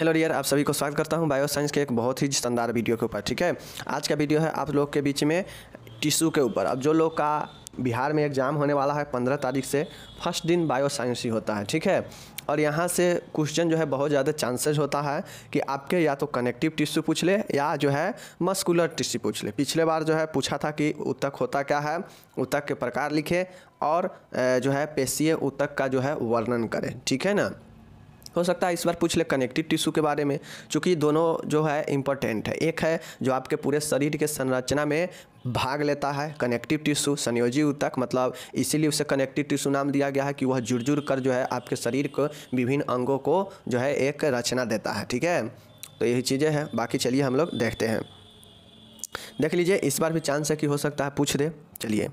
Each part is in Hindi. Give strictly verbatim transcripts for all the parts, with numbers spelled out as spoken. हेलो डियर, आप सभी को स्वागत करता हूं बायो साइंस के एक बहुत ही शानदार वीडियो के ऊपर। ठीक है, आज का वीडियो है आप लोग के बीच में टिश्यू के ऊपर। अब जो लोग का बिहार में एग्ज़ाम होने वाला है पंद्रह तारीख से, फर्स्ट दिन बायो साइंस ही होता है। ठीक है, और यहाँ से क्वेश्चन जो है बहुत ज़्यादा चांसेस होता है कि आपके या तो कनेक्टिव टिश्यू पूछ ले या जो है मस्कुलर टिश्यू पूछ ले। पिछले बार जो है पूछा था कि ऊतक होता क्या है, ऊतक के प्रकार लिखे और जो है पेशीय ऊतक का जो है वर्णन करें। ठीक है ना, हो सकता है इस बार पूछ ले कनेक्टिव टिश्यू के बारे में, चूँकि दोनों जो है इम्पोर्टेंट है। एक है जो आपके पूरे शरीर के संरचना में भाग लेता है, कनेक्टिव टिश्यू, संयोजी ऊतक, मतलब इसीलिए उसे कनेक्टिव टिश्यू नाम दिया गया है कि वह जुड़ जुड़ कर जो है आपके शरीर को विभिन्न अंगों को जो है एक रचना देता है। ठीक है, तो यही चीज़ें हैं। बाकी चलिए हम लोग देखते हैं, देख लीजिए इस बार भी चांस है कि हो सकता है पूछ दे। चलिए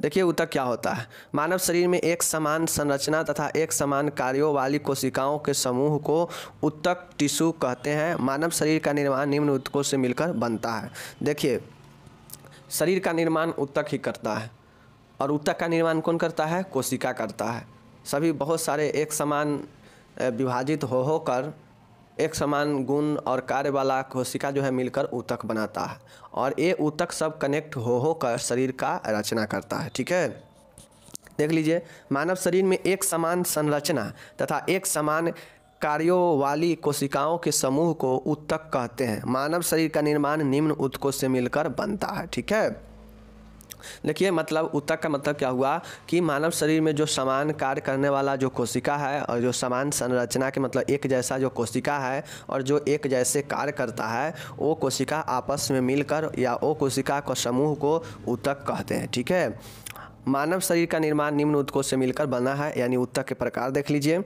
देखिए ऊतक क्या होता है। मानव शरीर में एक समान संरचना तथा एक समान कार्यों वाली कोशिकाओं के समूह को ऊतक टिश्यू कहते हैं। मानव शरीर का निर्माण निम्न ऊतकों से मिलकर बनता है। देखिए, शरीर का निर्माण ऊतक ही करता है, और ऊतक का निर्माण कौन करता है? कोशिका करता है। सभी बहुत सारे एक समान विभाजित हो होकर एक समान गुण और कार्य वाला कोशिका जो है मिलकर ऊतक बनाता है, और ये ऊतक सब कनेक्ट हो होकर शरीर का रचना करता है। ठीक है, देख लीजिए, मानव शरीर में एक समान संरचना तथा एक समान कार्यों वाली कोशिकाओं के समूह को ऊतक कहते हैं। मानव शरीर का निर्माण निम्न ऊतकों से मिलकर बनता है। ठीक है, देखिए, मतलब ऊतक का मतलब क्या हुआ कि मानव शरीर में जो समान कार्य करने वाला जो कोशिका है और जो समान संरचना के मतलब एक जैसा जो कोशिका है और जो एक जैसे कार्य करता है, वो कोशिका आपस में मिलकर या वो कोशिका का समूह को ऊतक कहते हैं। ठीक है, मानव शरीर का निर्माण निम्न ऊतकों से मिलकर बना है, यानी ऊतक के प्रकार देख लीजिए।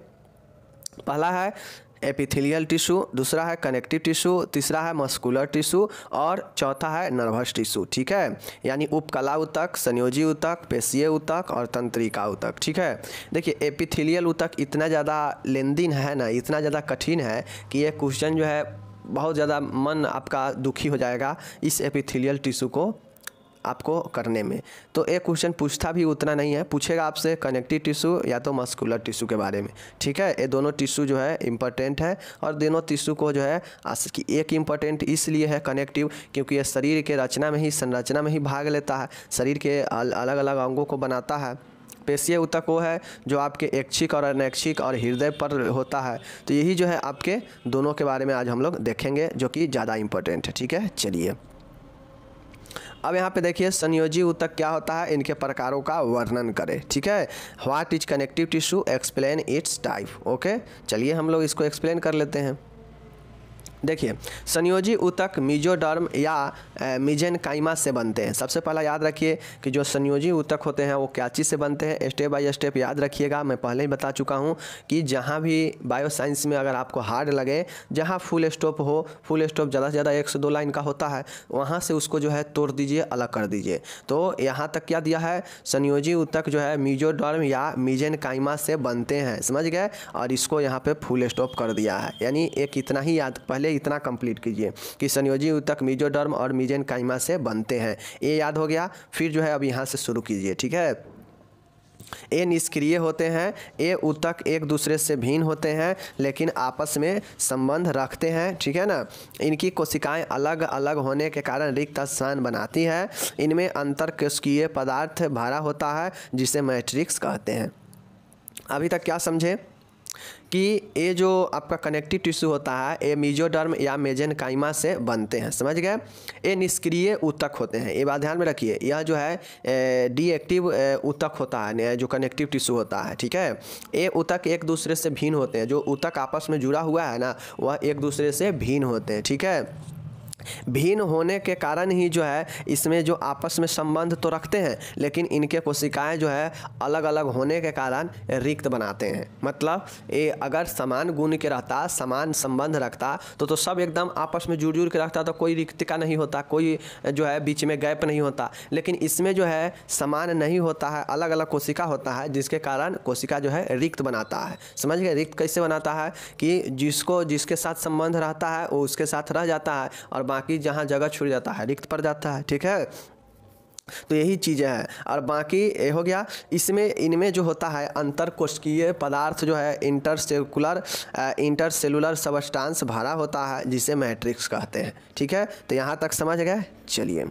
पहला है एपिथेलियल टिश्यू, दूसरा है कनेक्टिव टिश्यू, तीसरा है मस्कुलर टिश्यू और चौथा है नर्वस टिश्यू। ठीक है, यानी उपकला ऊतक, संयोजी ऊतक, पेशीय ऊतक और तंत्रिका ऊतक। ठीक है, देखिए एपिथेलियल ऊतक इतना ज़्यादा लेनदेन है ना, इतना ज़्यादा कठिन है कि ये क्वेश्चन जो है बहुत ज़्यादा मन आपका दुखी हो जाएगा इस एपिथेलियल टिश्यू को आपको करने में। तो एक क्वेश्चन पूछता भी उतना नहीं है, पूछेगा आपसे कनेक्टिव टिश्यू या तो मस्कुलर टिश्यू के बारे में। ठीक है, ये दोनों टिश्यू जो है इम्पोर्टेंट है, और दोनों टिश्यू को जो है एक इम्पोर्टेंट इसलिए है कनेक्टिव क्योंकि ये शरीर के रचना में ही संरचना में ही भाग लेता है, शरीर के अलग अलग अंगों को बनाता है। पेशीय ऊतक वो है जो आपके ऐच्छिक और अनैच्छिक और हृदय पर होता है। तो यही जो है आपके दोनों के बारे में आज हम लोग देखेंगे, जो कि ज़्यादा इम्पोर्टेंट है। ठीक है, चलिए अब यहाँ पे देखिए संयोजी ऊतक क्या होता है, इनके प्रकारों का वर्णन करें। ठीक है, what is connective tissue, explain its type. Okay, चलिए हम लोग इसको एक्सप्लेन कर लेते हैं। देखिए, संयोजी ऊतक मेसोडर्म या मेसेनकाइमा से बनते हैं। सबसे पहला याद रखिए कि जो संयोजी ऊतक होते हैं वो क्या चीज़ से बनते हैं। स्टेप बाय स्टेप याद रखिएगा, मैं पहले ही बता चुका हूँ कि जहाँ भी बायो साइंस में अगर आपको हार्ड लगे, जहाँ फुल स्टॉप हो, फुल स्टॉप ज़्यादा से ज़्यादा एक से दो लाइन का होता है, वहाँ से उसको जो है तोड़ दीजिए, अलग कर दीजिए। तो यहाँ तक क्या दिया है, संयोजी ऊतक जो है मेसोडर्म या मेसेनकाइमा से बनते हैं, समझ गए, और इसको यहाँ पर फुल स्टॉप कर दिया है। यानी एक इतना ही याद, पहले इतना कंप्लीट कीजिए कि संयोजी ऊतक मेसोडर्म और मेसेनकाइमा से बनते हैं, ये याद हो गया। फिर जो है अब यहाँ से शुरू कीजिए। ठीक है, ये निष्क्रिय होते हैं, ये ऊतक एक दूसरे से भिन्न होते हैं लेकिन आपस में संबंध रखते हैं। ठीक है ना, इनकी कोशिकाएं अलग अलग होने के कारण रिक्त स्थान बनाती हैं। इनमें अंतरकोशिकीय पदार्थ भरा होता है जिसे मैट्रिक्स कहते हैं। अभी तक क्या समझे कि ये जो आपका कनेक्टिव टिश्यू होता है ये मेसोडर्म या मेसेनकाइमा से बनते हैं, समझ गए। ये निष्क्रिय ऊतक होते हैं, ये बात ध्यान में रखिए। यह जो है डीएक्टिव ऊतक होता है जो कनेक्टिव टिश्यू होता है। ठीक है, ये ऊतक एक दूसरे से भिन्न होते हैं, जो ऊतक आपस में जुड़ा हुआ है ना वह एक दूसरे से भिन्न होते हैं। ठीक है, भिन्न होने के कारण ही जो है इसमें जो आपस में संबंध तो रखते हैं लेकिन इनके कोशिकाएं जो है अलग अलग होने के कारण रिक्त बनाते हैं। मतलब ये अगर समान गुण के रहता, समान संबंध रखता तो तो सब एकदम आपस में जुड़ जुड़ के रखता, तो कोई रिक्त का नहीं होता, कोई जो है बीच में गैप नहीं होता। लेकिन इसमें जो है समान नहीं होता है, अलग अलग कोशिका होता है जिसके कारण कोशिका जो है रिक्त बनाता है, समझ गए। रिक्त कैसे बनाता है कि जिसको जिसके साथ संबंध रहता है वो उसके साथ रह जाता है और बाकी जहाँ जगह छूट जाता है रिक्त पड़ जाता है। ठीक है, तो यही चीज़ें हैं। और बाकी ये हो गया, इसमें इनमें जो होता है अंतर कोशिकीय पदार्थ जो है इंटरसेलुलर इंटरसेलुलर सबस्टांस भरा होता है जिसे मैट्रिक्स कहते हैं। ठीक है, तो यहाँ तक समझ गए। चलिए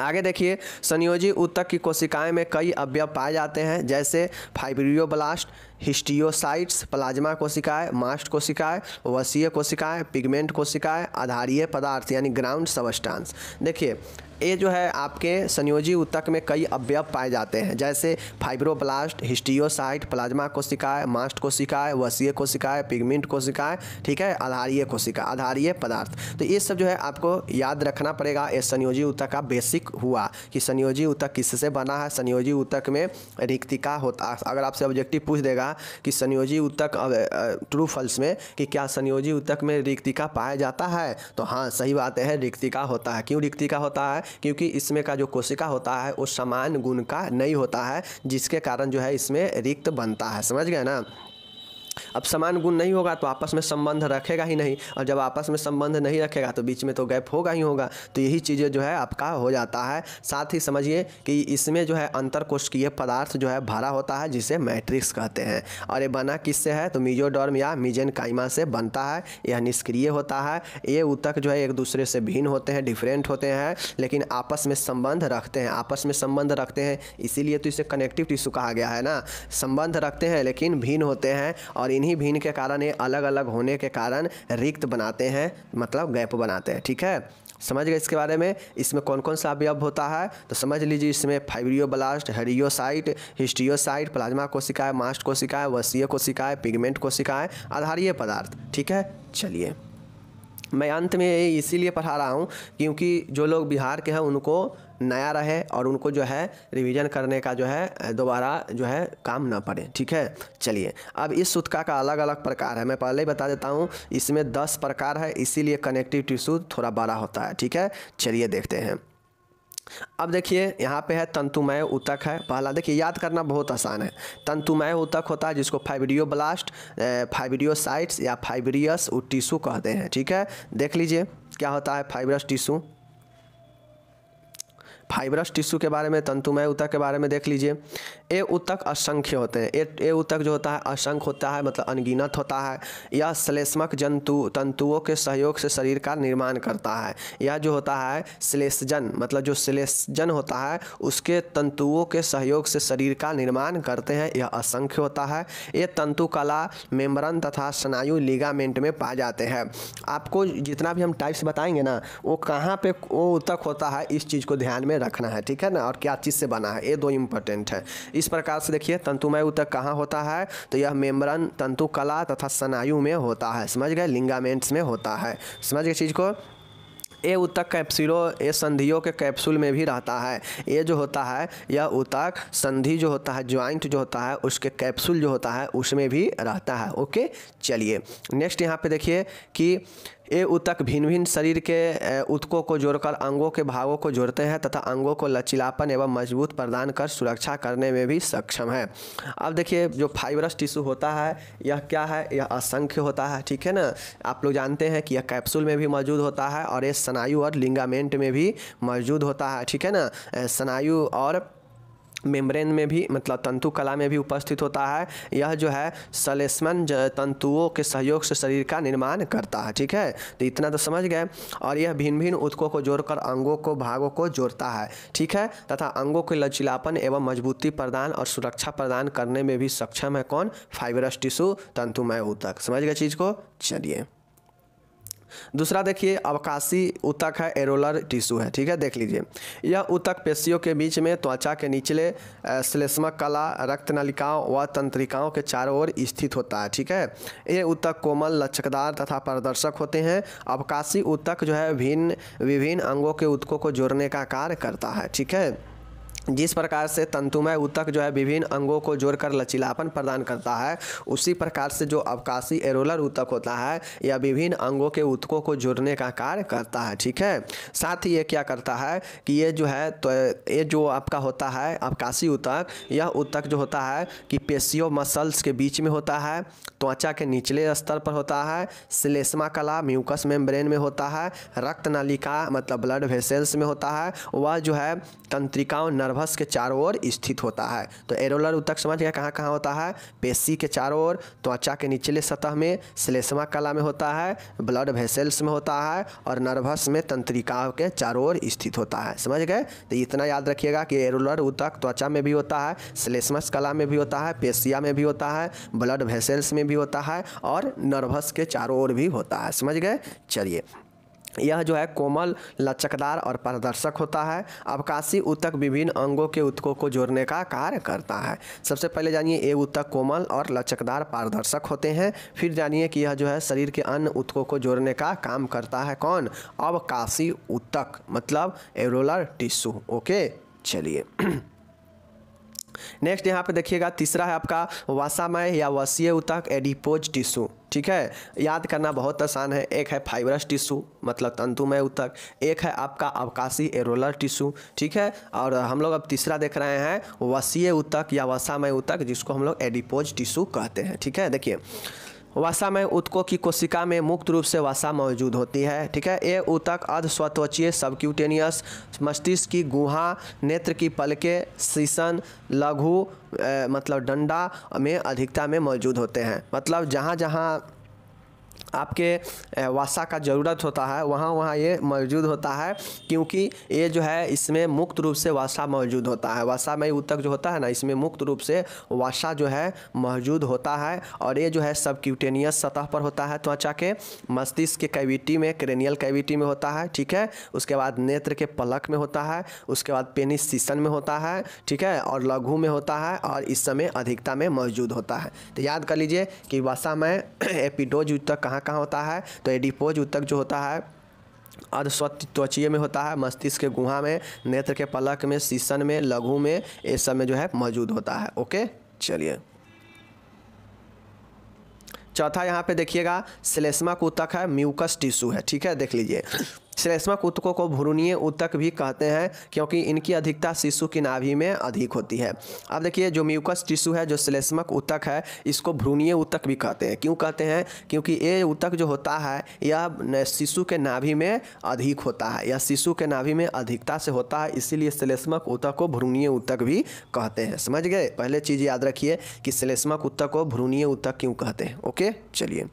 आगे देखिए, संयोजी ऊतक की कोशिकाएं में कई अवयव पाए जाते हैं जैसे फाइब्रियोब्लास्ट, हिस्टियोसाइट्स, प्लाज्मा कोशिकाएं, मास्ट कोशिकाएं, वसीय कोशिकाएं, पिगमेंट कोशिकाएं, आधारीय पदार्थ यानी ग्राउंड सबस्टांस। देखिए ये जो है आपके संयोजी ऊतक में कई अवयव पाए जाते हैं जैसे फाइब्रोब्लास्ट, हिस्टियोसाइट, प्लाज्मा कोशिकाएं, मास्ट कोशिकाएं, वसीय कोशिकाएं, पिगमेंट कोशिकाएं, ठीक है, आधारीय कोशिका, आधारीय पदार्थ। तो ये सब जो है आपको याद रखना पड़ेगा। ये संयोजी ऊतक का बेसिक हुआ कि संयोजी ऊतक किससे बना है। संयोजी ऊतक में रिक्तिका होता, अगर आपसे ऑब्जेक्टिव पूछ देगा कि संयोजी ऊतक ट्रू फॉल्स में कि क्या संयोजी ऊतक में रिक्तिका पाया जाता है, तो हाँ सही बात है, रिक्तिका होता है। क्यों रिक्तिका होता है? क्योंकि इसमें का जो कोशिका होता है वो समान गुण का नहीं होता है जिसके कारण जो है इसमें रिक्त बनता है। समझ गए ना। अब समान गुण नहीं होगा तो आपस में संबंध रखेगा ही नहीं, और जब आपस में संबंध नहीं रखेगा तो बीच में तो गैप होगा ही होगा। तो यही चीज़ें जो है आपका हो जाता है। साथ ही समझिए कि इसमें जो है अंतरकोशिकीय पदार्थ जो है भरा होता है जिसे मैट्रिक्स कहते हैं। और ये बना किससे है तो मीजोडर्म या मीजेनकाइमा से बनता है। यह निष्क्रिय होता है। ये ऊतक जो है एक दूसरे से भिन्न होते हैं, डिफरेंट होते हैं, लेकिन आपस में संबंध रखते हैं। आपस में संबंध रखते हैं इसीलिए तो इसे कनेक्टिव टिश्यू कहा गया है ना। संबंध रखते हैं लेकिन भिन्न होते हैं, और इन्हीं भिन्न के कारण ये अलग अलग होने के कारण रिक्त बनाते हैं, मतलब गैप बनाते हैं। ठीक है, समझ गए इसके बारे में। इसमें कौन कौन सा अवयव होता है तो समझ लीजिए, इसमें फाइब्रियोब्लास्ट, हेरियोसाइट, हिस्टियोसाइट, प्लाज्मा कोशिकाएं, मास्ट कोशिकाएं, वसीय कोशिकाएं, पिगमेंट कोशिकाएं, आधारीय पदार्थ। ठीक है, चलिए मैं अंत में ये इसीलिए पढ़ा रहा हूँ क्योंकि जो लोग बिहार के हैं उनको नया रहे और उनको जो है रिवीजन करने का जो है दोबारा जो है काम ना पड़े। ठीक है, चलिए अब इस सूतका का अलग अलग प्रकार है, मैं पहले ही बता देता हूँ। इसमें दस प्रकार है, इसीलिए कनेक्टिव टिश्यू थोड़ा बड़ा होता है। ठीक है, चलिए देखते हैं। अब देखिए यहाँ पे है तंतुमय ऊतक है पहला। देखिए याद करना बहुत आसान है। तंतुमय ऊतक होता है जिसको फाइब्रियोब्लास्ट, फाइब्रियोसाइट्स या फाइब्रियस टिश्यू कहते हैं। ठीक है, देख लीजिए क्या होता है फाइब्रस टिश्यू। फाइब्रस टिश्यू के बारे में, तंतुमय ऊतक के बारे में देख लीजिए। ये ऊतक असंख्य होते हैं। ये ऊतक जो होता है असंख्य होता है, मतलब अनगिनत होता है। यह श्लेष्मक जंतु तंतुओं के सहयोग से शरीर का निर्माण करता है। यह जो होता है श्लेष्जन, मतलब जो श्लेष्जन होता है उसके तंतुओं के सहयोग से शरीर का निर्माण करते हैं। यह असंख्य होता है। ये तंतु कला, मेम्ब्रेन तथा स्नायु लिगामेंट में पाए जाते हैं। आपको जितना भी हम टाइप्स बताएंगे ना, वो कहाँ पर वो ऊतक होता है इस चीज़ को ध्यान में रखना है। ठीक है ना, और क्या चीज से बना है, ये दो इंपॉर्टेंट है। इस प्रकार से देखिए तंतुमय ऊतक कहाँ होता है तो यह मेम्ब्रेन, तंतु कला तथा स्नायु में होता है। समझ गए, लिगामेंट्स में होता है। समझ गए चीज को। ये ऊतक कैप्सूलों, ये संधियों के कैप्सूल में भी रहता है। ये जो होता है यह ऊतक संधि जो होता है, ज्वाइंट जो होता है उसके कैप्सूल जो होता है उसमें भी रहता है। ओके, चलिए नेक्स्ट यहाँ पे देखिए कि ये ऊतक भिन्न भिन्न शरीर के ऊतकों को जोड़कर अंगों के भागों को जोड़ते हैं तथा अंगों को लचीलापन एवं मजबूत प्रदान कर सुरक्षा करने में भी सक्षम है। अब देखिए जो फाइब्रस टिश्यू होता है यह क्या है, यह असंख्य होता है। ठीक है ना, आप लोग जानते हैं कि यह कैप्सूल में भी मौजूद होता है और यह स्नायु और लिगामेंट में भी मौजूद होता है। ठीक है ना, स्नायु और मेम्ब्रेन में भी, मतलब तंतु कला में भी उपस्थित होता है। यह जो है सलेस्मन तंतुओं के सहयोग से शरीर का निर्माण करता है। ठीक है, तो इतना तो समझ गए। और यह भिन्न भिन्न ऊतकों को जोड़कर अंगों को भागों को जोड़ता है। ठीक है, तथा अंगों के लचीलापन एवं मजबूती प्रदान और सुरक्षा प्रदान करने में भी सक्षम है। कौन? फाइब्रस टिश्यू, तंतुमय ऊतक। समझ गए चीज़ को। चलिए दूसरा देखिए, अवकाशी ऊतक है, एरोलर टिश्यू है। ठीक है, देख लीजिए यह ऊतक पेशियों के बीच में त्वचा के निचले श्लेष्मक कला, रक्त नलिकाओं व तंत्रिकाओं के चारों ओर स्थित होता है। ठीक है, ये ऊतक कोमल, लचकदार तथा पारदर्शक होते हैं। अवकाशी ऊतक जो है भिन्न विभिन्न अंगों के ऊतकों को जोड़ने का कार्य करता है। ठीक है, जिस प्रकार से तंतुमय ऊतक जो है विभिन्न अंगों को जोड़कर लचीलापन प्रदान करता है, उसी प्रकार से जो अवकाशी एरोलर ऊतक होता है यह विभिन्न अंगों के ऊतकों को जोड़ने का कार्य करता है। ठीक है, साथ ही ये क्या करता है कि ये जो है तो ये जो आपका होता है अवकाशी ऊतक, यह ऊतक जो होता है कि पेशियों मसल्स के बीच में होता है, त्वचा के निचले स्तर पर होता है, श्लेष्मा कला म्यूकस मेम्ब्रेन में होता है, रक्त नलिका मतलब ब्लड वेसल्स में होता है, वह जो है तंत्रिकाओं नर्व के चारों ओर स्थित होता है। तो एरोलर ऊतक समझ गया कहाँ कहाँ होता है, पेशी के चारों ओर, त्वचा के निचले सतह में, श्लेष्मा कला में होता है, ब्लड वेसल्स में होता है और नर्वस में तंत्रिकाओं के चारों ओर स्थित होता है। समझ गए, तो इतना याद रखिएगा कि एरोलर ऊतक त्वचा में भी होता है, श्लेष्मा कला में भी होता है, पेशिया में भी होता है, ब्लड वेसल्स में भी होता है और नर्वस के चारों ओर भी होता है। समझ गए, चलिए, यह जो है कोमल, लचकदार और पारदर्शक होता है। अवकाशी ऊतक विभिन्न अंगों के ऊतकों को जोड़ने का कार्य करता है। सबसे पहले जानिए ये ऊतक कोमल और लचकदार पारदर्शक होते हैं। फिर जानिए कि यह जो है शरीर के अन्य ऊतकों को जोड़ने का काम करता है। कौन? अवकाशी ऊतक मतलब एरोलर टिश्यू। ओके, चलिए नेक्स्ट यहाँ पे देखिएगा, तीसरा है आपका वसामय या वसीय ऊतक एडिपोज टिश्यू। ठीक है, याद करना बहुत आसान है। एक है फाइब्रस टिश्यू मतलब तंतुमय ऊतक, एक है आपका अवकाशी एरोलर टिश्यू। ठीक है, और हम लोग अब तीसरा देख रहे हैं वसीय ऊतक या वसामय ऊतक, जिसको हम लोग एडिपोज टिश्यू कहते हैं। ठीक है, देखिए वसामय ऊतकों की कोशिका में मुक्त रूप से वसा मौजूद होती है। ठीक है, ये ऊतक अर्धस्वत्वचीय, सबक्यूटेनियस, मस्तिष्क की गुहा, नेत्र की पलकें, शीसन, लघु ए, मतलब डंडा में अधिकता में मौजूद होते हैं। मतलब जहाँ जहाँ आपके वसा का ज़रूरत होता है वहाँ वहाँ ये मौजूद होता है, क्योंकि ये जो है इसमें मुक्त रूप से वसा मौजूद होता है। वसा में ऊतक जो होता है ना, इसमें मुक्त रूप से वसा जो है मौजूद होता है और ये जो है सबक्यूटेनियस सतह पर होता है, त्वचा के मस्तिष्क के कैविटी में, क्रेनियल कैविटी में होता है। ठीक है, उसके बाद नेत्र के पलक में होता है, उसके बाद पेनिस सीसन में होता है, ठीक है, और लघु में होता है और इस समय अधिकता में मौजूद होता है। तो याद कर लीजिए कि वसा में एपिडोज ऊतक कहाँ कहाँ होता है, तो एडिपोज ऊतक जो होता है अर्धस्वत्वचीय में होता है, मस्तिष्क के गुहा में, नेत्र के पलक में, शीसन में, लघु में, ये सब में जो है मौजूद होता है। ओके, चलिए चौथा यहाँ पे देखिएगा श्लेष्मा ऊतक है, म्यूकस टिश्यू है। ठीक है, देख लीजिए श्लेष्मा ऊतकों को भ्रूणीय ऊतक भी कहते हैं, क्योंकि इनकी अधिकता शिशु की नाभि में अधिक होती है। अब देखिए जो म्यूकस टिश्यू है, जो श्लेष्मा ऊतक है, इसको भ्रूणीय ऊतक भी कहते हैं। क्यों कहते हैं? क्योंकि ये ऊतक जो होता है यह शिशु के नाभि में अधिक होता है, यह शिशु के नाभि में अधिकता से होता है, इसीलिए श्लेष्मा ऊतक को भ्रूणीय ऊतक भी कहते हैं। समझ गए, पहले चीज़ याद रखिए कि श्लेष्मा ऊतक को भ्रूणीय ऊतक क्यों कहते हैं। ओके, चलिए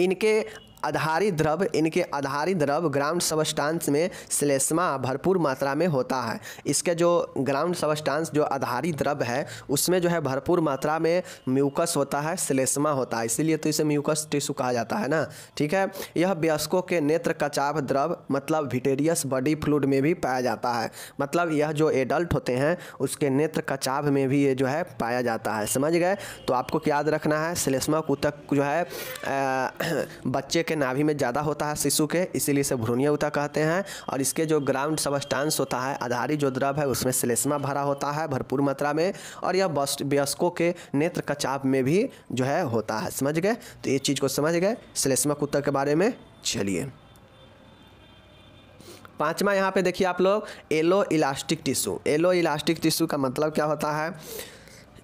इनके आधारित द्रव इनके आधारित द्रव ग्राउंड सबस्टांस में श्लेष्मा भरपूर मात्रा में होता है। इसके जो ग्राउंड सबस्टांस जो आधारित द्रव है उसमें जो है भरपूर मात्रा में म्यूकस होता है, श्लेष्मा होता है, इसीलिए तो इसे म्यूकस टिश्यू कहा जाता है ना। ठीक है, यह वयस्कों के नेत्र कचाव द्रव मतलब विटेरियस बॉडी फ्लूइड में भी पाया जाता है। मतलब यह जो एडल्ट होते हैं उसके नेत्र कचाव में भी ये जो है पाया जाता है। समझ गए, तो आपको याद रखना है श्लेष्मा ऊतक जो है आ, बच्चे के नाभि में ज़्यादा होता है शिशु के, इसीलिए इसे भ्रूणीय ऊतक कहते हैं। और इसके जो ग्राउंड सबस्टांस होता है, आधारित जो द्रव है, उसमें श्लेष्मा भरा होता है भरपूर मात्रा में और यह वयस्कों के नेत्र कचाप में भी जो है होता है। समझ गए, तो ये चीज़ को समझ गए श्लेष्मा ऊतक के बारे में। चलिए पाँचवा यहाँ पे देखिए आप लोग yellow elastic tissue. Yellow elastic tissue का मतलब क्या होता है?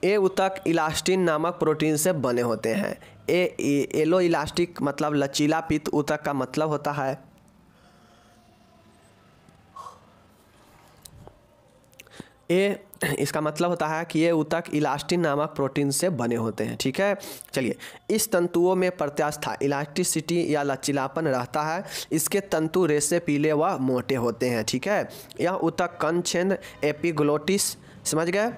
ये ऊतक इलास्टिन नामक प्रोटीन से बने होते हैं। ए एलो इलास्टिक मतलब लचीला पित्त ऊतक का मतलब होता है। ए इसका मतलब होता है कि ये ऊतक इलास्टिन नामक प्रोटीन से बने होते हैं। ठीक है, चलिए इस तंतुओं में प्रत्यास्था इलास्टिसिटी या लचीलापन रहता है। इसके तंतु रेशे पीले व मोटे होते हैं। ठीक है, यह ऊतक कण छेद एपिग्लोटिस, समझ गए,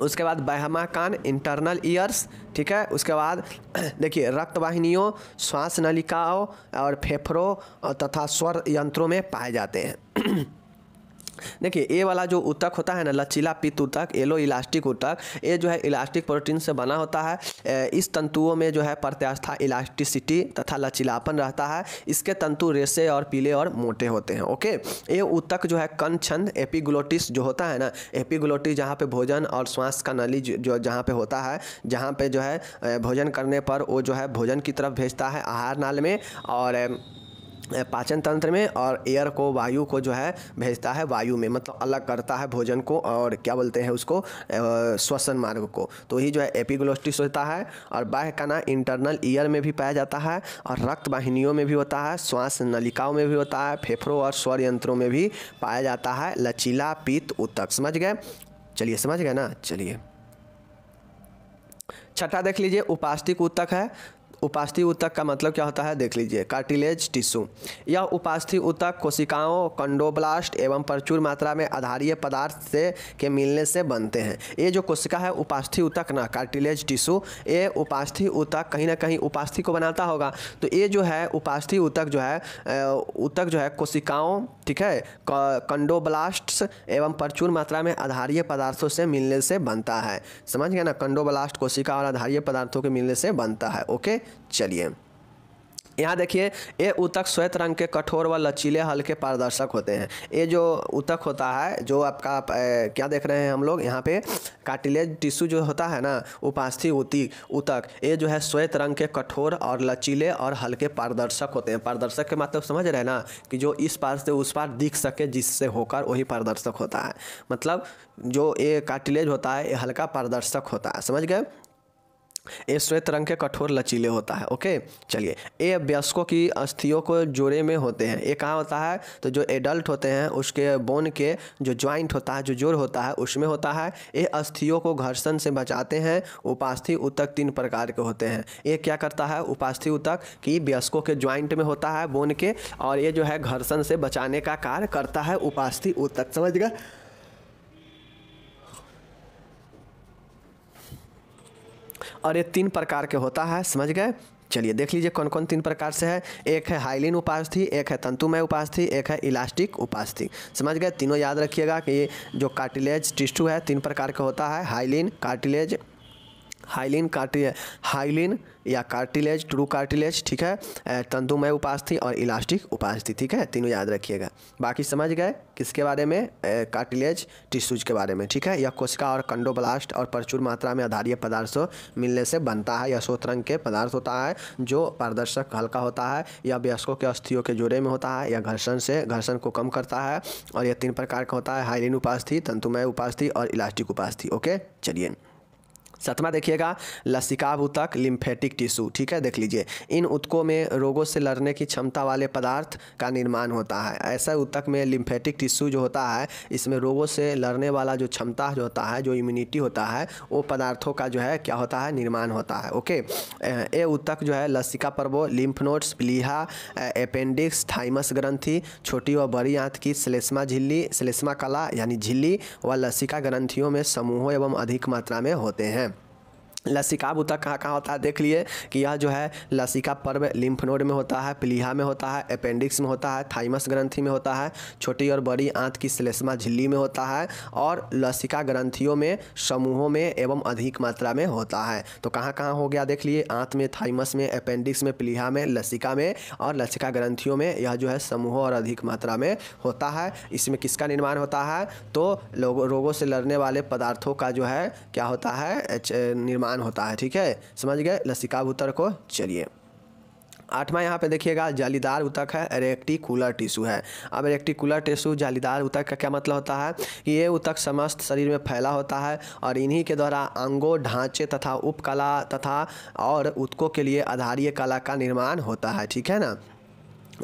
उसके बाद बहमा कान इंटरनल ईयर्स, ठीक है, उसके बाद देखिए रक्तवाहिनियों, श्वास नलिकाओं और फेफड़ों तथा स्वर यंत्रों में पाए जाते हैं। देखिए ये वाला जो ऊतक होता है ना, लचीला पित्त ऊतक, येलो इलास्टिक ऊतक, ये जो है इलास्टिक प्रोटीन से बना होता है। इस तंतुओं में जो है प्रत्यास्था, इलास्टिसिटी तथा लचीलापन रहता है। इसके तंतु रेशे और पीले और मोटे होते हैं। ओके, ये ऊतक जो है कण छंद एपिग्लोटिस जो होता है ना, एपिग्लोटिस जहाँ पे भोजन और श्वास का नली जो जहाँ पे होता है, जहाँ पे जो है भोजन करने पर वो जो है भोजन की तरफ भेजता है आहार नाल में और पाचन तंत्र में, और एयर को, वायु को जो है भेजता है वायु में, मतलब अलग करता है भोजन को और क्या बोलते हैं उसको, श्वसन मार्ग को। तो यही जो है एपिग्लोटिस होता है। और बाह्य कणा इंटरनल ईयर में भी पाया जाता है और रक्त वाहिनियों में भी होता है, श्वास नलिकाओं में भी होता है, फेफड़ों और स्वर यंत्रों में भी पाया जाता है लचीला पित्त ऊतक। समझ गए? चलिए समझ गए ना। चलिए छठा देख लीजिए, उपास्थि ऊतक है। उपास्थि ऊतक का मतलब क्या होता है देख लीजिए, कार्टिलेज टिश्यू। यह उपास्थि ऊतक कोशिकाओं, कंडोब्लास्ट एवं प्रचुर मात्रा में आधारीय पदार्थ से के मिलने से बनते हैं। ये जो कोशिका है उपास्थि ऊतक ना, कार्टिलेज टिश्यू, ये उपास्थि ऊतक कहीं ना कहीं उपास्थि को बनाता होगा। तो ये जो है उपास्थि ऊतक जो है ऊतक जो है कोशिकाओं, ठीक है, कंडोब्लास्ट एवं प्रचुर मात्रा में आधारीय पदार्थों से मिलने से बनता है। समझ गए ना, कंडोब्लास्ट कोशिका और आधारीय पदार्थों के मिलने से बनता है। ओके, चलिए यहाँ देखिए, ये ऊतक श्वेत रंग के कठोर व लचीले, हल्के पारदर्शक होते हैं। ये जो ऊतक होता है, जो आपका ए, क्या देख रहे हैं हम लोग यहाँ पे, कार्टिलेज टिश्यू जो होता है ना, उपास्थि ऊतक, ये जो है श्वेत रंग के कठोर और लचीले और हल्के पारदर्शक होते हैं। पारदर्शक के मतलब समझ रहे हैं ना, कि जो इस पार से उस पार दिख सके, जिससे होकर वही पारदर्शक होता है। मतलब जो ये कार्टिलेज होता है, ये हल्का पारदर्शक होता है। समझ गए? ये श्वेत रंग के कठोर लचीले होता है। ओके, चलिए ये वयस्कों की अस्थियों को जोड़े में होते हैं। ये कहाँ होता है, तो जो एडल्ट होते हैं उसके बोन के जो ज्वाइंट होता है, जो जोड़ होता है, उसमें होता है। ये अस्थियों को घर्षण से बचाते हैं। उपास्थि ऊतक तीन प्रकार के होते हैं। ये क्या करता है उपास्थि ऊतक, कि वयस्कों के ज्वाइंट में होता है, बोन के, और ये जो है घर्षण से बचाने का कार्य करता है उपास्थि ऊतक। समझ गए? और ये तीन प्रकार के होता है। समझ गए? चलिए देख लीजिए कौन कौन तीन प्रकार से है। एक है हाइलिन उपास्थि, एक है तंतुमय उपास्थि, एक है इलास्टिक उपास्थि। समझ गए? तीनों याद रखिएगा कि जो कार्टिलेज टिश्यू है तीन प्रकार का होता है, hyaline cartilage, hyaline cartilage hyaline या कार्टिलेज, ट्रू कार्टिलेज, ठीक है, तंतुमय उपास्थि और इलास्टिक उपास्थि। ठीक है, तीनों याद रखिएगा। बाकी समझ गए किसके बारे में, कार्टिलेज टिश्यूज के बारे में। ठीक है, यह कोशिका और कंडोब्लास्ट और प्रचुर मात्रा में आधारीय पदार्थों मिलने से बनता है। यह श्वेत रंग के पदार्थ होता है, जो पारदर्शक हल्का होता है। यह वयस्कों के अस्थियों के जोड़े में होता है। यह घर्षण से घर्षण को कम करता है। और यह तीन प्रकार का होता है, हाइलिन उपास्थि, तंतुमय उपास्थि और इलास्टिक उपास्थि। ओके, चलिए सातवां देखिएगा, लसिकाभ ऊतक, लिम्फेटिक टिश्यू। ठीक है, देख लीजिए, इन ऊतकों में रोगों से लड़ने की क्षमता वाले पदार्थ का निर्माण होता है। ऐसा ऊतक में लिम्फेटिक टिश्यू जो होता है, इसमें रोगों से लड़ने वाला जो क्षमता जो होता है, जो इम्यूनिटी होता है, वो पदार्थों का जो है क्या होता है, निर्माण होता है। ओके, ये ऊतक जो है लसिका पर्वो, लिम्फ नोड्स, प्लीहा, अपेंडिक्स, थाइमस ग्रंथि, छोटी व बड़ी आंत की श्लेष्मा झिल्ली, श्लेष्मा कला यानी झिल्ली व लसिका ग्रंथियों में समूहों एवं अधिक मात्रा में होते हैं। लसिकाभ ऊतक कहाँ कहाँ होता है देख लिए, कि यह जो है लसिका पर्व लिम्फ नोड में होता है, प्लीहा में होता है, अपेंडिक्स में होता है, थाइमस ग्रंथि में होता है, छोटी और बड़ी आंत की श्लेष्मा झिल्ली में होता है, और लसिका ग्रंथियों में समूहों में एवं अधिक मात्रा में होता है। तो कहाँ कहाँ हो गया देख लिए, आंत में, थाइमस में, अपेंडिक्स में, प्लीहा में, लसिका में और लसिका ग्रंथियों में, यह जो है समूहों और अधिक मात्रा में होता है। इसमें किसका निर्माण होता है, तो लोगों रोगों से लड़ने वाले पदार्थों का जो है क्या होता है, निर्माण होता है। ठीक है, समझ गए लसिकाभ ऊतक को। चलिए आठवां यहाँ पे देखिएगा, जालीदार ऊतक है, रेक्टिकुलर टिश्यू है। अब रेक्टिकुलर टिश्यू, जालीदार ऊतक का क्या मतलब होता है, कि ये ऊतक समस्त शरीर में फैला होता है और इन्हीं के द्वारा अंगों, ढांचे तथा उपकला तथा और ऊतकों के लिए आधारीय कला का निर्माण होता है। ठीक है ना,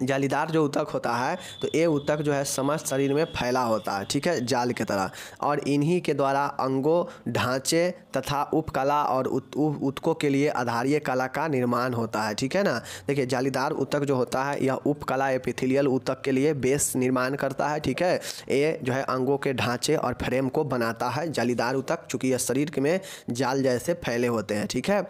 जालीदार जो ऊतक होता है, तो ये ऊतक जो है समस्त शरीर में फैला होता है, ठीक है, जाल की तरह, और इन्हीं के द्वारा अंगों, ढांचे तथा उपकला और ऊतकों के लिए आधारीय कला का निर्माण होता है। ठीक है ना, देखिए जालीदार ऊतक जो होता है, यह उपकला एपिथेलियल ऊतक के लिए बेस निर्माण करता है। ठीक है, ये जो है अंगों के ढांचे और फ्रेम को बनाता है। जालीदार ऊतक चूँकि यह शरीर में जाल जैसे फैले होते हैं। ठीक है,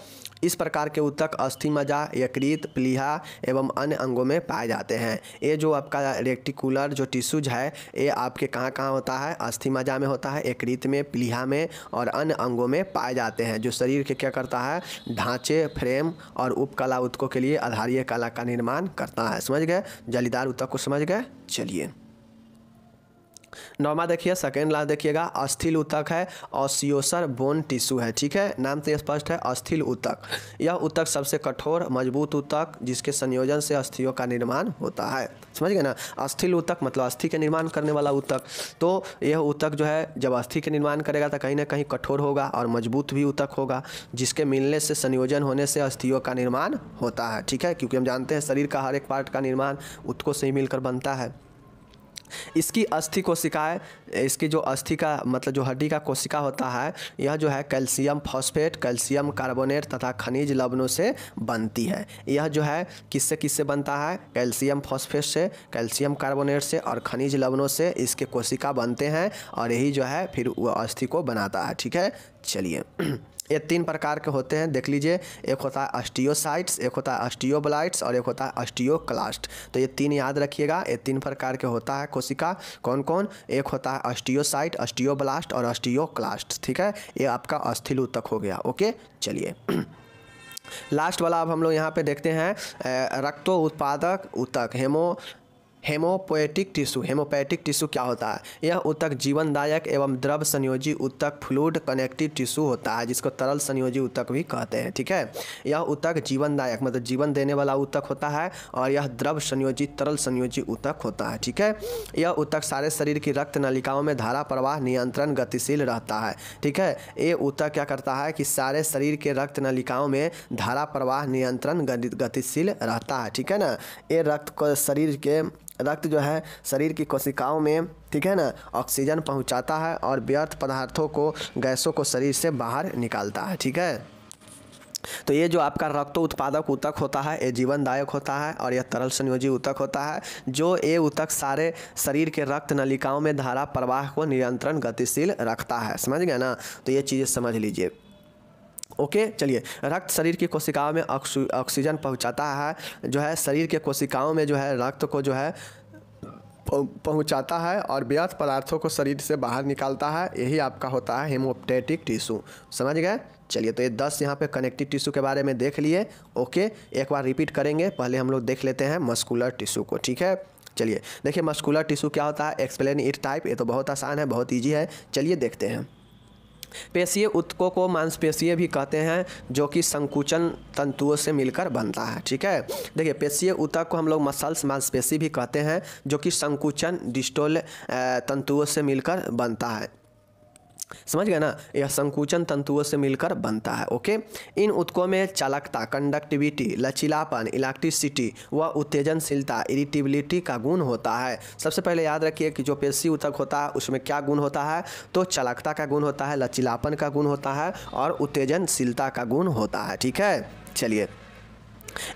इस प्रकार के ऊतक अस्थि मज्जा, यकृत, प्लीहा एवं अन्य अंगों में पाए जाते हैं। ये जो आपका रेक्टिकुलर जो टिश्यूज है ये आपके कहाँ कहाँ होता है, अस्थि मज्जा में होता है, यकृत में, प्लीहा में और अन्य अंगों में पाए जाते हैं, जो शरीर के क्या करता है, ढांचे, फ्रेम और उपकला ऊतकों के लिए आधारीय कला का निर्माण करता है। समझ गए, जालीदार ऊतक को समझ गए। चलिए नौमा देखिए, सेकेंड लास्ट देखिएगा, अस्थिल ऊतक है, ऑसियोसर बोन टिश्यू है। ठीक है, नाम से स्पष्ट है, अस्थिल ऊतक। यह ऊतक सबसे कठोर मजबूत ऊतक जिसके संयोजन से अस्थियों का निर्माण होता है। समझ गए ना, अस्थिल ऊतक मतलब अस्थि के निर्माण करने वाला ऊतक। तो यह ऊतक जो है जब अस्थि के निर्माण करेगा तो कहीं ना कहीं कठोर होगा और मजबूत भी ऊतक होगा, जिसके मिलने से, संयोजन होने से अस्थियों का निर्माण होता है। ठीक है, क्योंकि हम जानते हैं शरीर का हर एक पार्ट का निर्माण ऊतकों से ही मिलकर बनता है। इसकी अस्थि कोशिकाएं, इसकी जो अस्थि का मतलब जो हड्डी का कोशिका होता है, यह जो है कैल्शियम फॉस्फेट, कैल्शियम कार्बोनेट तथा खनिज लवणों से बनती है। यह जो है किससे किससे बनता है, कैल्शियम फॉस्फेट से, कैल्शियम कार्बोनेट से और खनिज लवणों से इसके कोशिका बनते हैं और यही जो है फिर वह अस्थि को बनाता है। ठीक है, चलिए ये तीन प्रकार के होते हैं, देख लीजिए, एक होता है ऑस्टियोसाइट्स, एक होता है ऑस्टियोब्लाइट्स और एक होता है ऑस्टियोक्लास्ट। तो ये तीन याद रखिएगा, ये तीन प्रकार के होता है कोशिका, कौन कौन, एक होता है ऑस्टियोसाइट, ऑस्टियोब्लास्ट और ऑस्टियोक्लास्ट। ठीक है, ये आपका अस्थिल ऊतक हो गया। ओके, चलिए लास्ट वाला अब हम लोग यहाँ पे देखते हैं, रक्तो उत्पादक ऊतक, haemo haemopoietic tissue. Haemopoietic tissue क्या होता है, यह ऊतक जीवनदायक एवं द्रव संयोजी ऊतक फ्लूइड कनेक्टिव टिश्यू होता है, जिसको तरल संयोजी ऊतक भी कहते हैं। ठीक है, यह ऊतक जीवनदायक मतलब जीवन देने वाला ऊतक होता है और यह द्रव संयोजी तरल संयोजी ऊतक होता है। ठीक है, यह ऊतक सारे शरीर की रक्त नलिकाओं में धारा प्रवाह नियंत्रण गतिशील रहता है। ठीक है, ये ऊतक क्या करता है कि सारे शरीर के रक्त नलिकाओं में धारा प्रवाह नियंत्रण गतिशील रहता है। ठीक है ना, ये रक्त को शरीर के रक्त जो है शरीर की कोशिकाओं में, ठीक है ना, ऑक्सीजन पहुंचाता है और व्यर्थ पदार्थों को, गैसों को शरीर से बाहर निकालता है। ठीक है, तो ये जो आपका रक्त उत्पादक ऊतक होता है ये जीवनदायक होता है और यह तरल संयोजी ऊतक होता है, जो ये ऊतक सारे शरीर के रक्त नलिकाओं में धारा प्रवाह को नियंत्रण गतिशील रखता है। समझ गए ना, तो ये चीज़ें समझ लीजिए। ओके, चलिए, रक्त शरीर की कोशिकाओं में ऑक्सीजन पहुंचाता है, जो है शरीर के कोशिकाओं में जो है रक्त को जो है पहुंचाता है और व्यर्थ पदार्थों को शरीर से बाहर निकालता है, यही आपका होता है हेमोपोएटिक टिश्यू। समझ गए, चलिए, तो ये दस यहाँ पे कनेक्टिव टिश्यू के बारे में देख लिए। ओके, एक बार रिपीट करेंगे, पहले हम लोग देख लेते हैं मस्कुलर टिश्यू को। ठीक है, चलिए देखिए मस्कुलर टिश्यू क्या होता है, एक्सप्लेन इट टाइप, ये तो बहुत आसान है, बहुत ईजी है। चलिए देखते हैं। पेशीय ऊतकों को मांसपेशीय भी कहते हैं, जो कि संकुचन तंतुओं से मिलकर बनता है। ठीक है, देखिए पेशीय ऊतक को हम लोग मसल्स मांसपेशी भी कहते हैं, जो कि संकुचन डिस्टोल तंतुओं से मिलकर बनता है। समझ गए ना, यह संकुचन तंतुओं से मिलकर बनता है। ओके, इन ऊतकों में चालकता, कंडक्टिविटी, लचीलापन, इलेक्ट्रिसिटी व उत्तेजनशीलता, इरिटेबिलिटी का गुण होता है। सबसे पहले याद रखिए कि जो पेशी ऊतक होता है उसमें क्या गुण होता है, तो चालकता का गुण होता है, लचीलापन का गुण होता है और उत्तेजनशीलता का गुण होता है। ठीक है, चलिए,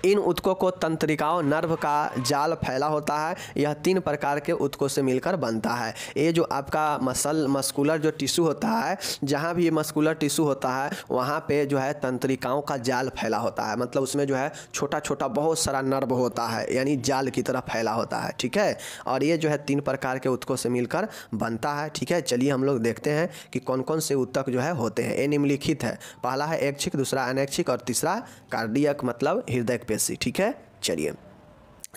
इन ऊतकों को तंत्रिकाओं, नर्व का जाल फैला होता है। यह तीन प्रकार के ऊतकों से मिलकर बनता है। ये जो आपका मसल मस्कुलर जो टिश्यू होता है, जहाँ भी ये मस्कुलर टिश्यू होता है वहाँ पे जो है तंत्रिकाओं का जाल फैला होता है, मतलब उसमें जो है छोटा छोटा बहुत सारा नर्व होता है, यानी जाल की तरह फैला होता है। ठीक है, और ये जो है तीन प्रकार के ऊतकों से मिलकर बनता है। ठीक है, चलिए हम लोग देखते हैं कि कौन कौन से ऊतक जो है होते हैं। ये निम्नलिखित है, पहला है ऐच्छिक, दूसरा अनैच्छिक और तीसरा कार्डियक मतलब हृदय पेशी। ठीक है, चलिए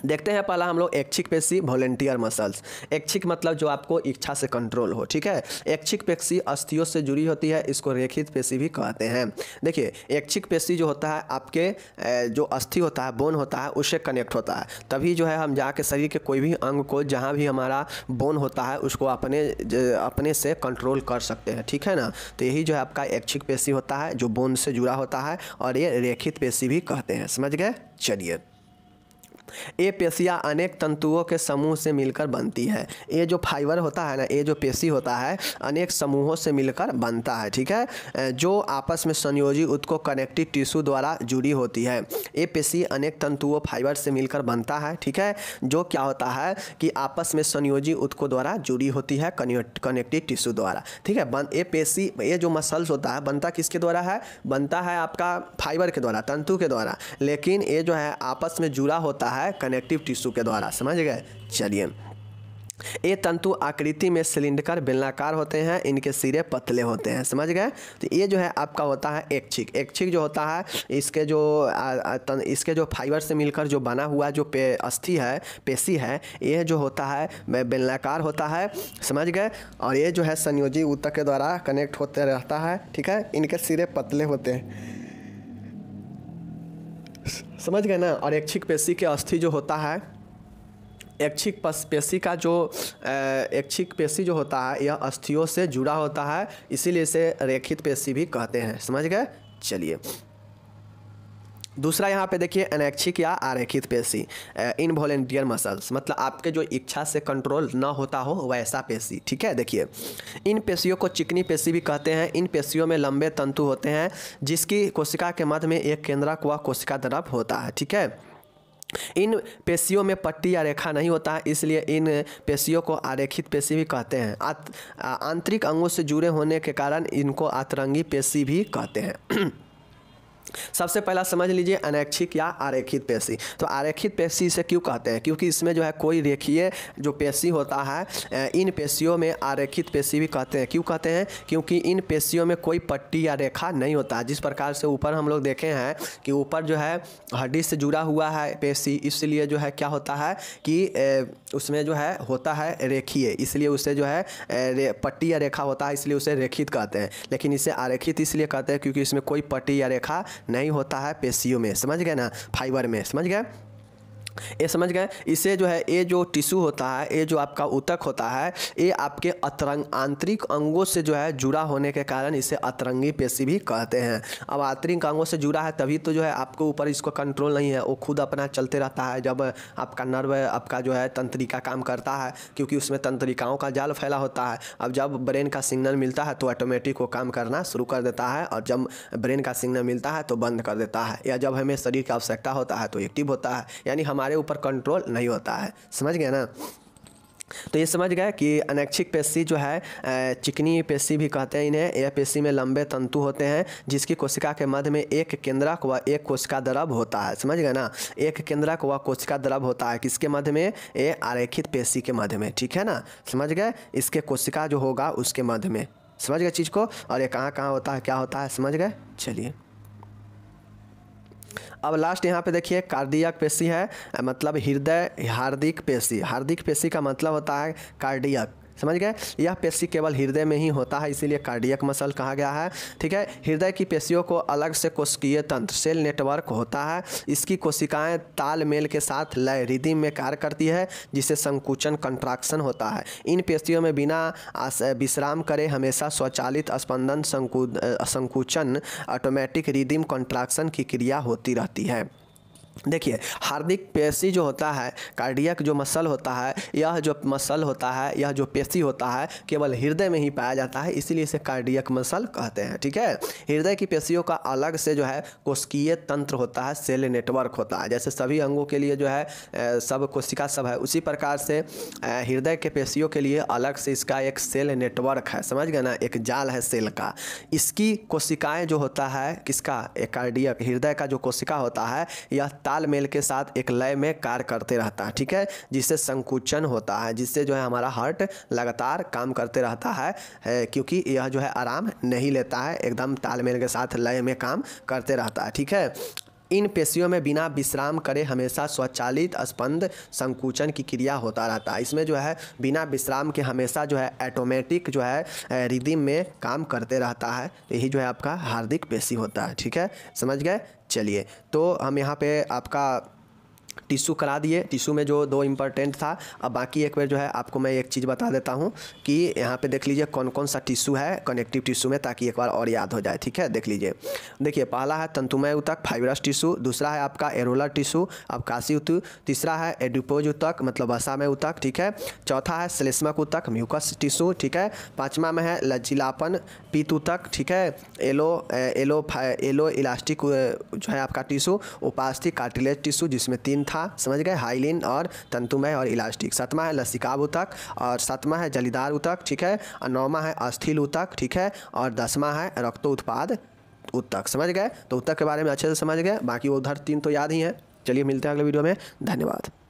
देखते हैं। पहला हम लोग ऐच्छिक पेशी, वॉलेंटियर मसल्स। ऐच्छिक मतलब जो आपको इच्छा से कंट्रोल हो। ठीक है, ऐच्छिक पेशी अस्थियों से जुड़ी होती है, इसको रेखित पेशी भी कहते हैं। देखिए ऐच्छिक पेशी जो होता है आपके जो अस्थि होता है, बोन होता है, उससे कनेक्ट होता है, तभी जो है हम जाके शरीर के कोई भी अंग को, जहाँ भी हमारा बोन होता है उसको अपने अपने से कंट्रोल कर सकते हैं। ठीक है ना, तो यही जो है आपका ऐच्छिक पेशी होता है, जो बोन से जुड़ा होता है और ये रेखित पेशी भी कहते हैं। समझ गए, चलिए ये पेशियाँ अनेक तंतुओं के समूह से मिलकर बनती है। ये जो फाइबर होता है ना, ये जो पेशी होता है, अनेक समूहों से मिलकर बनता है, ठीक है, जो आपस में संयोजी उत्को कनेक्टिव टिश्यू द्वारा जुड़ी होती है। ये पेशी अनेक तंतुओं फाइबर से मिलकर बनता है, ठीक है, जो क्या होता है कि आपस में संयोजी उत्को द्वारा जुड़ी होती है, कनेक्टिव टिश्यू द्वारा, ठीक है। बन ये पेशी, ये जो मसल्स होता है, बनता किसके द्वारा है, बनता है आपका फाइबर के द्वारा, तंतु के द्वारा, लेकिन ये जो है आपस में जुड़ा होता है कनेक्टिव टिश्यू के द्वारा, समझ गए। चलिए, ये तंतु आकृति में सिलिंडर बेलनाकार होते हैं, इनके सिरे पतले होते हैं, समझ गए। तो ये जो है आपका होता है एकछिक। एकछिक जो होता है, इसके जो इसके जो फाइबर से मिलकर जो बना हुआ जो पे अस्थि है, पेशी है, ये जो होता है बेलनाकार होता है, समझ गए, और ये जो है संयोजी ऊतक के द्वारा कनेक्ट होते रहता है, ठीक है। इनके सिरे पतले होते हैं, समझ गए ना। और एकछिक पेशी के अस्थि जो होता है, एकछिक पेशी का जो एकछिक पेशी जो होता है, यह अस्थियों से जुड़ा होता है, इसीलिए इसे रेखित पेशी भी कहते हैं, समझ गए। चलिए, दूसरा यहाँ पे देखिए, अनैच्छिक या आरेखित पेशी, इन वॉलेंटियर मसल्स, मतलब आपके जो इच्छा से कंट्रोल ना होता हो वैसा पेशी, ठीक है। देखिए, इन पेशियों को चिकनी पेशी भी कहते हैं। इन पेशियों में लंबे तंतु होते हैं, जिसकी कोशिका के मध्य में एक केंद्रक व कोशिका द्रव होता है, ठीक है। इन पेशियों में पट्टी या रेखा नहीं होता है, इसलिए इन पेशियों को आरेखित पेशी भी कहते हैं। आंतरिक अंगों से जुड़े होने के कारण इनको आंतरंगी पेशी भी कहते हैं। सबसे पहला समझ लीजिए अनैच्छिक या आरेखित पेशी। तो आरेखित पेशी इसे क्यों कहते हैं, क्योंकि इसमें जो है कोई रेखीय जो पेशी होता है, इन पेशियों में आरेखित पेशी भी कहते हैं। क्यों कहते हैं, क्योंकि इन पेशियों में कोई पट्टी या रेखा नहीं होता। जिस प्रकार से ऊपर हम लोग देखे हैं कि ऊपर जो है हड्डी से जुड़ा हुआ है पेशी, इसलिए जो है क्या होता है कि उसमें जो है होता है रेखीय, इसलिए उसे जो है पट्टी या रेखा होता है, इसलिए उसे रेखित कहते हैं। लेकिन इसे आरेखित इसलिए कहते हैं क्योंकि इसमें कोई पट्टी या रेखा नहीं होता है पेशियों में, समझ गए ना, फाइबर में, समझ गए, ये समझ गए। इसे जो है ये जो टिश्यू होता है, ये जो आपका ऊतक होता है, ये आपके अतरंग आंतरिक अंगों से जो है जुड़ा होने के कारण इसे अतरंगी पेशी भी कहते हैं। अब आंतरिक अंगों से जुड़ा है तभी तो जो है आपको ऊपर इसको कंट्रोल नहीं है, वो खुद अपना चलते रहता है। जब आपका नर्व आपका जो है तंत्रिका काम करता है, क्योंकि उसमें तंत्रिकाओं का जाल फैला होता है। अब जब ब्रेन का सिग्नल मिलता है तो ऑटोमेटिक वो काम करना शुरू कर देता है, और जब ब्रेन का सिग्नल मिलता है तो बंद कर देता है, या जब हमें शरीर की आवश्यकता होता है तो एक्टिव होता है, यानी हमारे हमारे ऊपर कंट्रोल नहीं होता है, समझ गए ना। तो ये समझ गए कि अनैच्छिक पेशी जो है चिकनी पेशी भी कहते हैं इन्हें। यह पेशी में लंबे तंतु होते हैं, जिसकी कोशिका के मध्य में एक केंद्रक व एक कोशिका द्रव होता है, समझ गए ना, एक केंद्रक व कोशिका द्रव होता है, किसके मध्य में, ये आरेखित पेशी के मध्य में, ठीक है ना, समझ गए, इसके कोशिका जो होगा उसके मध्य में, समझ गए चीज़ को, और ये कहाँ कहाँ होता है, क्या होता है, समझ गए। चलिए, अब लास्ट यहाँ पे देखिए कार्डियक पेशी है, मतलब हृदय हार्दिक पेशी। हार्दिक पेशी का मतलब होता है कार्डियक, समझ गए। यह पेशी केवल हृदय में ही होता है, इसीलिए कार्डियक मसल कहा गया है, ठीक है। हृदय की पेशियों को अलग से कोशिकीय तंत्र सेल नेटवर्क होता है। इसकी कोशिकाएं तालमेल के साथ लय रिदम में कार्य करती है, जिसे संकुचन कंट्रैक्शन होता है। इन पेशियों में बिना विश्राम करे हमेशा स्वचालित स्पंदन संकु संकुचन ऑटोमेटिक रिदम कंट्रैक्शन की क्रिया होती रहती है। देखिए, हार्दिक पेशी जो होता है, कार्डियक जो मसल होता है, यह जो मसल होता है, यह जो पेशी होता है, केवल हृदय में ही पाया जाता है, इसीलिए इसे कार्डियक मसल कहते हैं, ठीक है। हृदय की पेशियों का अलग से जो है कोशिकीय तंत्र होता है, सेल नेटवर्क होता है। जैसे सभी अंगों के लिए जो है सब कोशिका सब है, उसी प्रकार से हृदय के पेशियों के लिए अलग से इसका एक सेल नेटवर्क है, समझ गए ना, एक जाल है सेल का। इसकी कोशिकाएँ जो होता है, किसका, कार्डियक, हृदय का जो कोशिका होता है, यह तालमेल के साथ एक लय में कार्य करते रहता है, ठीक है, जिससे संकुचन होता है, जिससे जो है हमारा हार्ट लगातार काम करते रहता है, है क्योंकि यह जो है आराम नहीं लेता है, एकदम तालमेल के साथ लय में काम करते रहता है, ठीक है। इन पेशियों में बिना विश्राम करे हमेशा स्वचालित स्पंद संकुचन की क्रिया होता रहता है। इसमें जो है बिना विश्राम के हमेशा जो है ऑटोमेटिक जो है रिदम में काम करते रहता है, यही जो है आपका हार्दिक पेशी होता है, ठीक है, समझ गए। चलिए, तो हम यहाँ पे आपका टिश्यू करा दिए। टिश्यू में जो दो इंपॉर्टेंट था, अब बाकी एक बार जो है आपको मैं एक चीज़ बता देता हूँ कि यहाँ पे देख लीजिए कौन कौन सा टिश्यू है कनेक्टिव टिश्यू में, ताकि एक बार और याद हो जाए। ठीक है, देख लीजिए, देखिए पहला है तंतुमय ऊतक फाइब्रस टिश्यू, दूसरा है आपका एरोलर टिश्यू अवकाशी ऊतक, तीसरा है एडिपोज ऊतक मतलब वसामय ऊतक, ठीक है, चौथा है श्लेष्मक ऊतक म्यूकस टिश्यू, ठीक है, पाँचवा में है लचीलापन पीत ऊतक, ठीक है, एलो एलो एलो इलास्टिक जो है आपका टिश्यू उपास्थि कार्टिलेज टिश्यू जिसमें तीन था, समझ गए, हाइलिन और तंतुमय और इलास्टिक। सातवां है लसिकाव ऊतक और सातवां है जलीदार ऊतक, ठीक है, और नौवां है अस्थिल ऊतक, ठीक है, और दसवां है रक्तोत्पाद ऊतक। समझ गए, तो ऊतक के बारे में अच्छे से समझ गए, बाकी वो उधर तीन तो याद ही हैं। चलिए मिलते हैं अगले वीडियो में, धन्यवाद।